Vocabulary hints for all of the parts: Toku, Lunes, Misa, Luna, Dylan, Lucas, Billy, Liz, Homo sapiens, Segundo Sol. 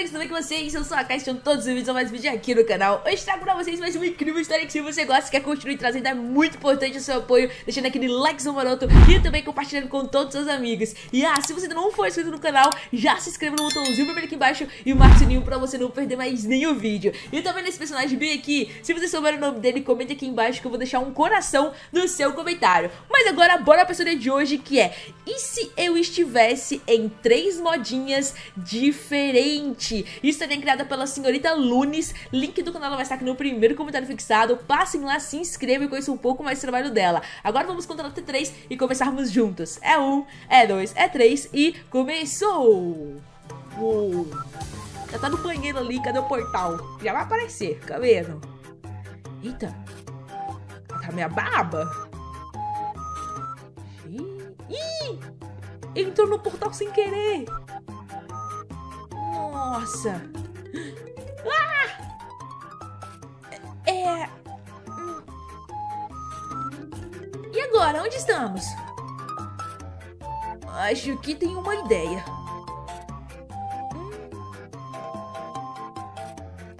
aí, tudo bem com vocês? Eu sou a Kai, estão todos os vídeos a mais vídeo aqui no canal. Hoje trago pra vocês mais uma incrível história que, se você gosta e quer continuar trazendo, é muito importante o seu apoio, deixando aquele like maroto e também compartilhando com todos os seus amigos. E se você ainda não for inscrito no canal, já se inscreva no botãozinho vermelho aqui embaixo e marca o sininho pra você não perder mais nenhum vídeo. E também nesse personagem bem aqui, se você souber o nome dele, comenta aqui embaixo que eu vou deixar um coração no seu comentário. Mas agora, bora pra história de hoje, que é: e se eu estivesse em três modinhas diferentes? Isso também é criada pela senhorita Lunes. Link do canal vai estar aqui no primeiro comentário fixado. Passem lá, se inscrevam e conheçam um pouco mais do trabalho dela. Agora vamos contar até três e começarmos juntos. É um, é dois, é três e começou! Uou. Já tá no banheiro ali, cadê o portal? Já vai aparecer, fica vendo? Eita! Tá minha baba? Ih! Entrou no portal sem querer! Nossa! Ah! E agora? Onde estamos? Acho que tem uma ideia.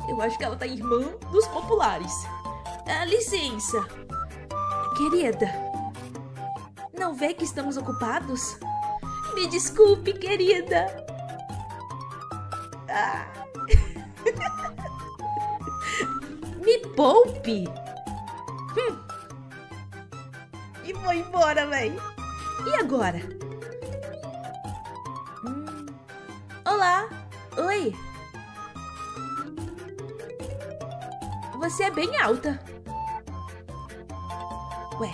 Eu acho que ela tá irmã dos populares. Ah, licença. Querida, não vê que estamos ocupados? Me desculpe, querida. Ah. Me poupe. E vou embora, véi. E agora? Olá. Oi. Você é bem alta. Ué.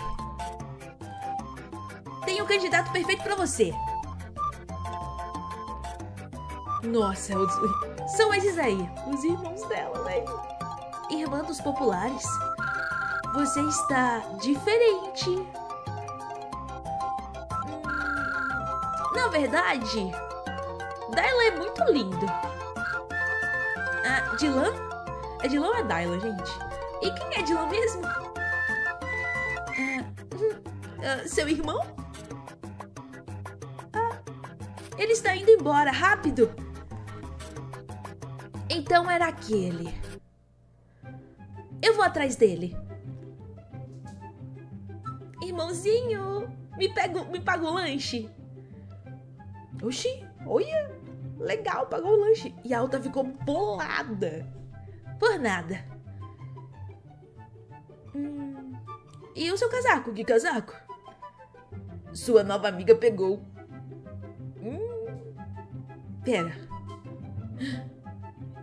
Tem um candidato perfeito pra você. Nossa, são esses aí, os irmãos dela, né? Irmã dos populares. Você está diferente. Na verdade, Dylan é muito lindo. Ah, Dylan? É Dylan ou é Dylan, gente? E quem é Dylan mesmo? Seu irmão? Ele está indo embora, rápido! Então era aquele. Eu vou atrás dele. Irmãozinho, me pagou o lanche. Oxi, olha! Legal, pagou o lanche. E a alta ficou bolada. Por nada. E o seu casaco? Que casaco? Sua nova amiga pegou. Pera.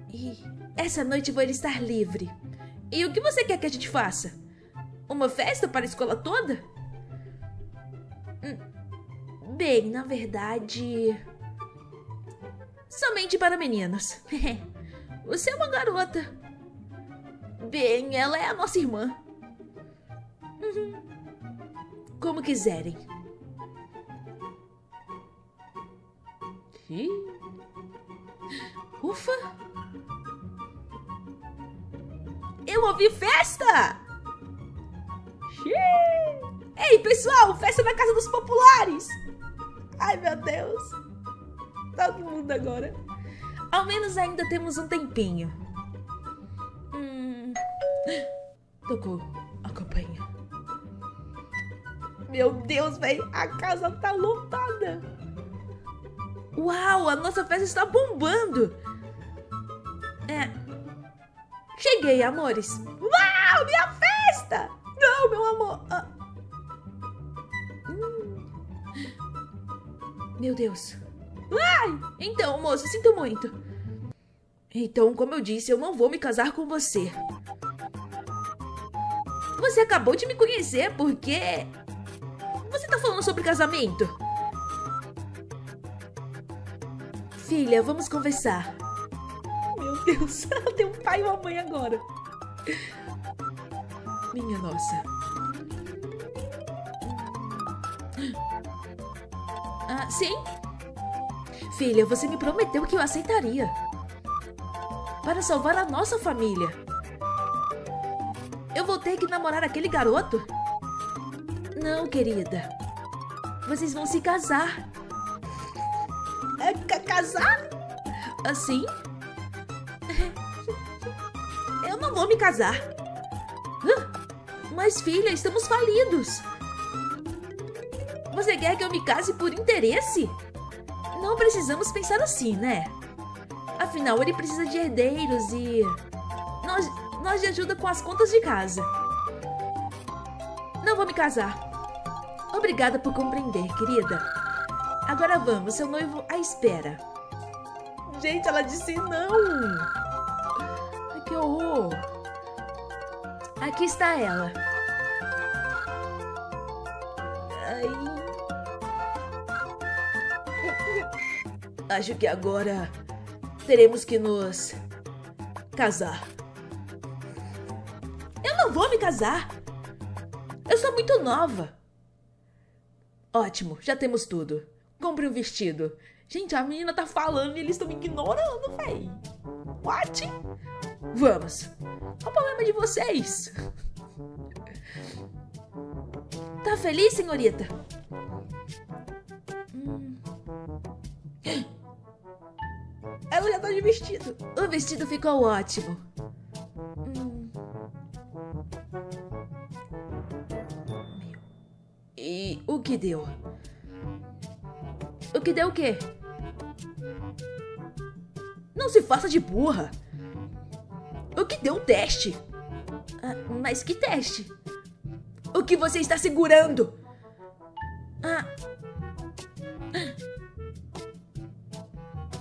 E essa noite vou estar livre. E o que você quer que a gente faça? Uma festa para a escola toda? Bem, na verdade, somente para meninas. Você é uma garota. Bem, ela é a nossa irmã. Como quiserem. Ufa! Eu ouvi festa! Xiii. Ei, pessoal! Festa na casa dos populares! Ai, meu Deus! Todo mundo agora. Ao menos ainda temos um tempinho. Tocou a campainha. Meu Deus, velho! A casa tá lotada! Uau! A nossa festa está bombando! Cheguei, amores! Uau! Minha festa! Não, meu amor! Meu Deus! Ai! Então, moço, sinto muito. Então, como eu disse, eu não vou me casar com você. Você acabou de me conhecer, porque você tá falando sobre casamento? Filha, vamos conversar. Meu Deus, ela tem um pai e uma mãe agora. Minha nossa. Ah, sim? Filha, você me prometeu que eu aceitaria. Para salvar a nossa família. Eu vou ter que namorar aquele garoto? Não, querida. Vocês vão se casar. Casar? Assim? não vou me casar. Mas, filha, estamos falidos. Você quer que eu me case por interesse? Não precisamos pensar assim, né? Afinal, ele precisa de herdeiros e... Nós de ajuda com as contas de casa. Não vou me casar. Obrigada por compreender, querida. Agora vamos, seu noivo à espera. Gente, ela disse não. Ai, que horror. Aqui está ela. Ai. Acho que agora teremos que nos casar. Eu não vou me casar. Eu sou muito nova. Ótimo, já temos tudo. Compre um vestido. Gente, a menina tá falando e eles estão me ignorando, véi. What? Vamos. Qual o problema de vocês? Tá feliz, senhorita? Ela já tá de vestido. O vestido ficou ótimo. E o que deu? O que deu o quê? Não se faça de burra. O que deu um teste? Ah, mas que teste? O que você está segurando? Ah.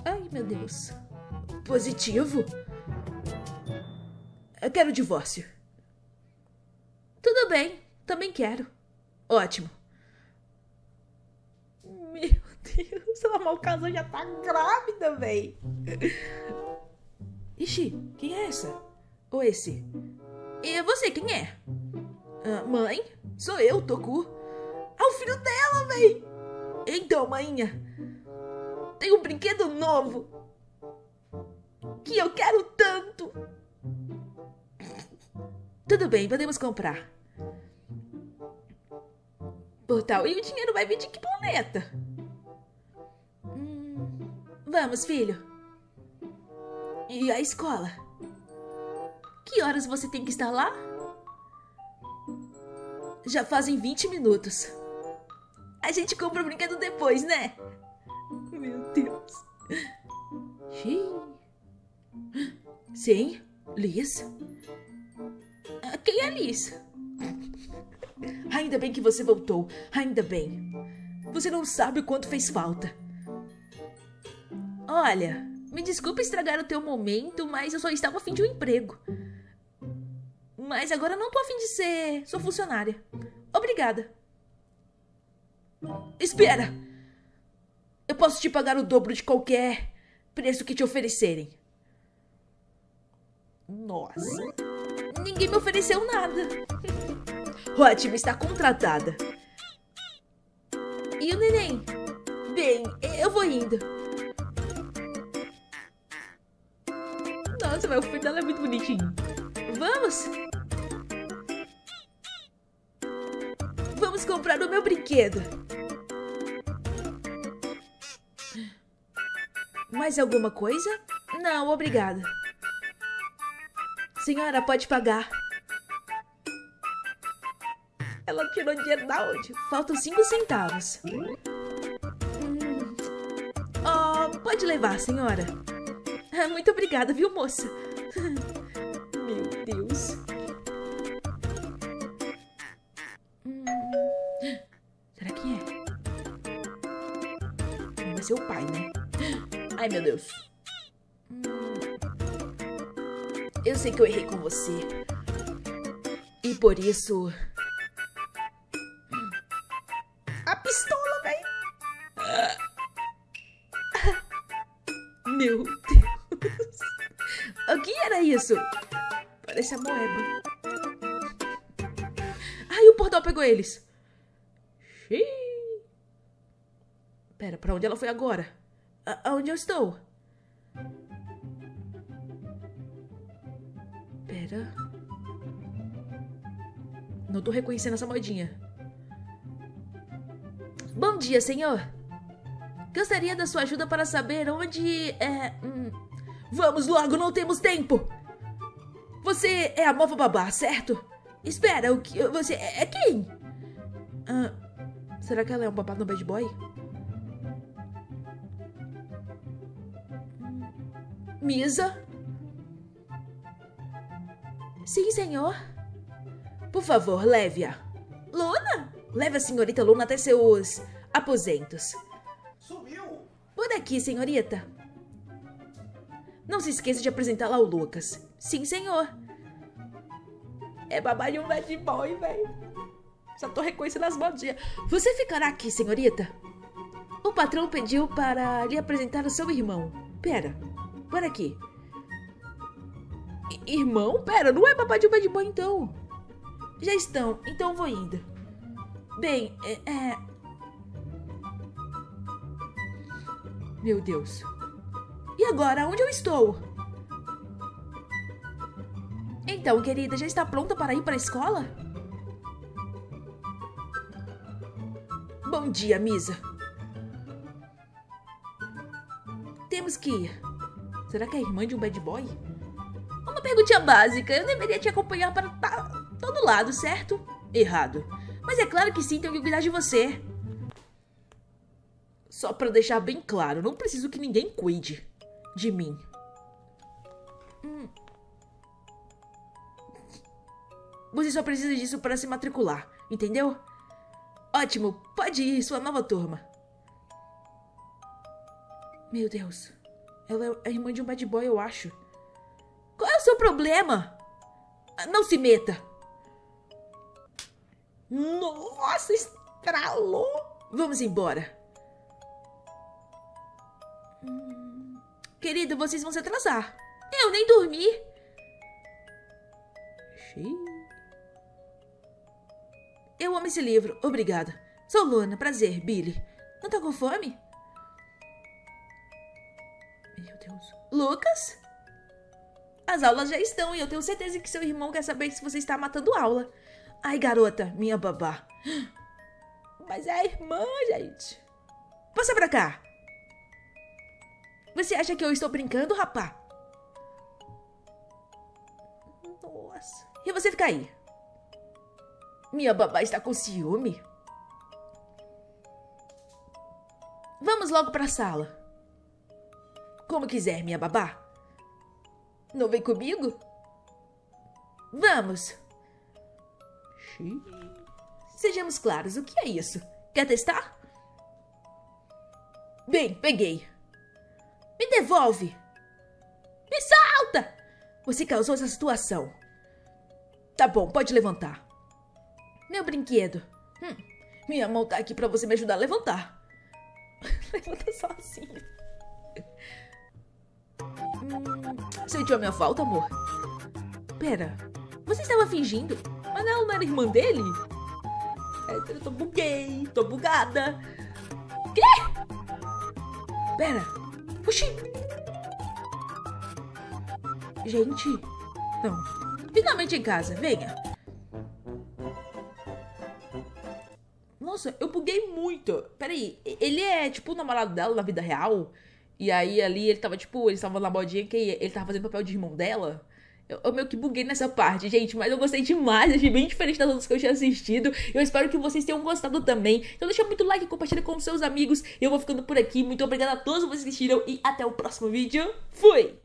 Ai, meu Deus. Positivo? Eu quero divórcio. Tudo bem, também quero. Ótimo. Meu Deus, ela mal casou já tá grávida, véi. Ixi, quem é essa? Ou esse? E você, quem é? Ah, mãe? Sou eu, Toku. É o filho dela, véi. Então, mainha, tem um brinquedo novo que eu quero tanto. Tudo bem, podemos comprar. Portal. E o dinheiro vai vir de que planeta? Vamos, filho. E a escola? Que horas você tem que estar lá? Já fazem 20 minutos. A gente compra o brinquedo depois, né? Meu Deus. Sim, Liz? Quem é Liz? Ainda bem que você voltou. Ainda bem. Você não sabe o quanto fez falta. Olha, me desculpa estragar o teu momento, mas eu só estava a fim de um emprego. Mas agora não tô a fim de ser sua funcionária. Obrigada. Espera! Eu posso te pagar o dobro de qualquer preço que te oferecerem. Nossa. Ninguém me ofereceu nada. Ótimo, está contratada. E o neném? Bem, eu vou indo. Nossa, o filho dela é muito bonitinho. Vamos? Vamos comprar o meu brinquedo. Mais alguma coisa? Não, obrigada. Senhora, pode pagar. Ela tirou dinheiro da onde? Faltam 5 centavos. Oh, pode levar, senhora. Muito obrigada, viu, moça? Meu Deus. Será que é? Vai ser o pai, né? Ai, meu Deus. Eu sei que eu errei com você. E por isso... Meu Deus. O que era isso? Parece a moeda. Ai, o portal pegou eles. Xiii. Pera, pra onde ela foi agora? Aonde eu estou? Pera. Não tô reconhecendo essa moedinha. Bom dia, senhor. Gostaria da sua ajuda para saber onde... Vamos logo, não temos tempo! Você é a nova babá, certo? Espera, o que você é quem? Ah, será que ela é um babá no Bad Boy? Misa? Sim, senhor. Por favor, leve-a. Luna? Leve a senhorita Luna até seus aposentos. Sumiu! Por aqui, senhorita. Não se esqueça de apresentá-la ao Lucas. Sim, senhor. É babá de um bad boy, velho. Já tô reconhecendo as maldias. Você ficará aqui, senhorita? O patrão pediu para lhe apresentar o seu irmão. Pera, por aqui. Irmão? Pera, não é babá de um bad boy, então. Já estão, então vou indo. Bem, Meu Deus. E agora, onde eu estou? Então, querida, já está pronta para ir para a escola? Bom dia, Misa. Temos que ir. Será que é a irmã de um bad boy? Uma perguntinha básica. Eu deveria te acompanhar para todo lado, certo? Errado. Mas é claro que sim, tenho que cuidar de você. Só para deixar bem claro, não preciso que ninguém cuide de mim. Você só precisa disso para se matricular, entendeu? Ótimo, pode ir, sua nova turma. Meu Deus, ela é a irmã de um bad boy, eu acho. Qual é o seu problema? Não se meta. Nossa, estralou. Vamos embora. Querido, vocês vão se atrasar. Eu nem dormi. Xiii. Eu amo esse livro, obrigada. Sou Luna, prazer, Billy. Não tá com fome? Meu Deus. Lucas? As aulas já estão e eu tenho certeza que seu irmão quer saber se você está matando aula. Ai, garota, minha babá. Mas é a irmã, gente. Passa pra cá. Você acha que eu estou brincando, rapá? Nossa. E você fica aí. Minha babá está com ciúme. Vamos logo para a sala. Como quiser, minha babá. Não vem comigo? Vamos. Sim. Sejamos claros, o que é isso? Quer testar? Bem, peguei. Me devolve. Me solta! Você causou essa situação. Tá bom, pode levantar. Meu brinquedo. Minha mão tá aqui pra você me ajudar a levantar. Levanta sozinho. Sentiu a minha falta, amor? Pera, você estava fingindo? Mas ela não era irmã dele? Eu tô buguei, tô bugada. Quê? Pera. Oxi. Gente. Não. Finalmente em casa, venha. Nossa, eu buguei muito. Peraí, ele é tipo o namorado dela na vida real? E aí ali ele tava tipo, eles estavam na modinha que ele tava fazendo papel de irmão dela? Eu meio que buguei nessa parte, gente. Mas eu gostei demais, achei bem diferente das outras que eu tinha assistido. Eu espero que vocês tenham gostado também. Então deixa muito like, compartilha com seus amigos. Eu vou ficando por aqui, muito obrigada a todos vocês que assistiram. E até o próximo vídeo, fui!